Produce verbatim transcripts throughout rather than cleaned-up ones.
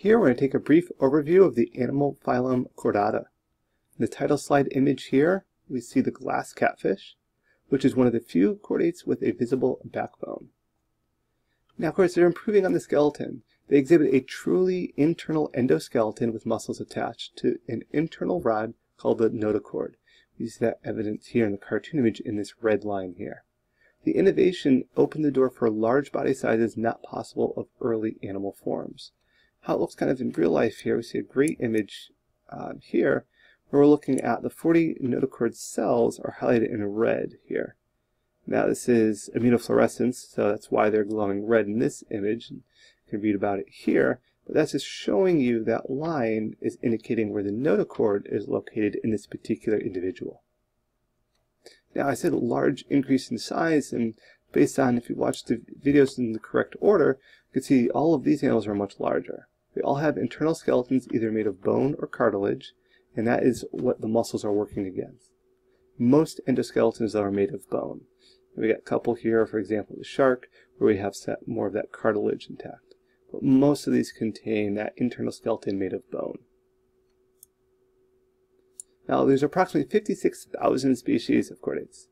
Here we're going to take a brief overview of the animal phylum Chordata. In the title slide image here, we see the glass catfish, which is one of the few chordates with a visible backbone. Now, of course, they're improving on the skeleton. They exhibit a truly internal endoskeleton with muscles attached to an internal rod called the notochord. We see that evidence here in the cartoon image in this red line here. The innovation opened the door for large body sizes not possible of early animal forms. How it looks kind of in real life here, we see a great image uh, here where we're looking at the forty notochord cells are highlighted in red here. Now this is immunofluorescence, so that's why they're glowing red in this image. You can read about it here, but that's just showing you that line is indicating where the notochord is located in this particular individual. Now I said a large increase in size, and based on if you watch the videos in the correct order, you can see all of these animals are much larger. They all have internal skeletons either made of bone or cartilage, and that is what the muscles are working against. Most endoskeletons are made of bone. We got a couple here, for example, the shark, where we have more of that cartilage intact. But most of these contain that internal skeleton made of bone. Now, there's approximately fifty-six thousand species of chordates.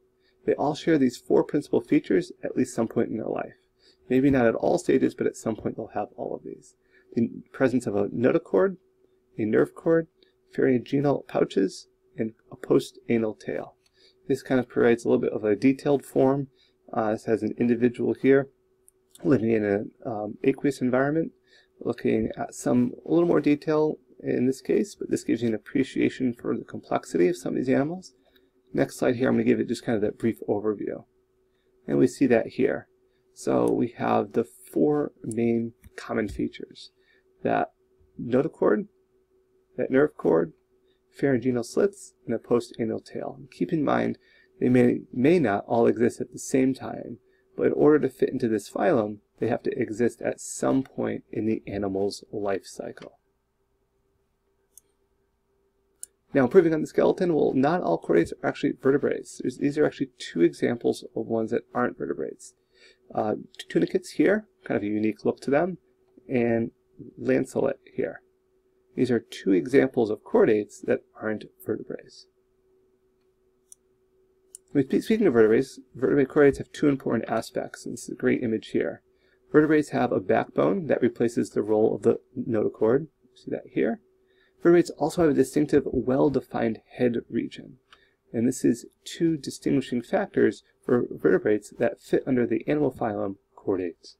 They all share these four principal features at least some point in their life. Maybe not at all stages, but at some point they'll have all of these. The presence of a notochord, a nerve cord, pharyngeal pouches, and a post-anal tail. This kind of provides a little bit of a detailed form. Uh, this has an individual here living in an um, aqueous environment, looking at some a little more detail in this case, but this gives you an appreciation for the complexity of some of these animals. Next slide here, I'm going to give it just kind of that brief overview. And we see that here. So we have the four main common features. That notochord, that nerve cord, pharyngeal slits, and a post-anal tail. And keep in mind, they may, may not all exist at the same time, but in order to fit into this phylum, they have to exist at some point in the animal's life cycle. Now, improving on the skeleton, well, not all chordates are actually vertebrates. There's, these are actually two examples of ones that aren't vertebrates. Uh, tunicates here, kind of a unique look to them, and lancelet here. These are two examples of chordates that aren't vertebrates. Speaking of vertebrates, vertebrate chordates have two important aspects. This is a great image here. Vertebrates have a backbone that replaces the role of the notochord. See that here. Vertebrates also have a distinctive, well-defined head region. And this is two distinguishing factors for vertebrates that fit under the animal phylum chordates.